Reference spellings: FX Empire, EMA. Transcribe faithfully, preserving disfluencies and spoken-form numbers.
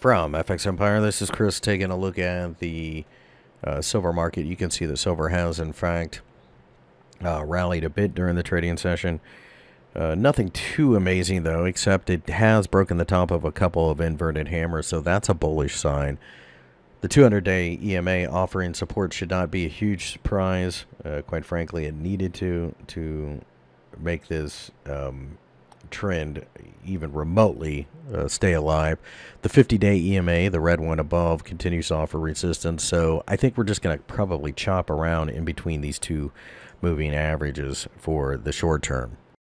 From F X Empire, this is Chris taking a look at the uh, silver market. You can see that silver has, in fact, uh, rallied a bit during the trading session. Uh, nothing too amazing, though, except it has broken the top of a couple of inverted hammers, so that's a bullish sign. The two hundred day E M A offering support should not be a huge surprise. Uh, quite frankly, it needed to to make this um, trend even remotely uh, stay alive. The fifty day E M A, the red one above, continues to offer resistance, so I think we're just going to probably chop around in between these two moving averages for the short term.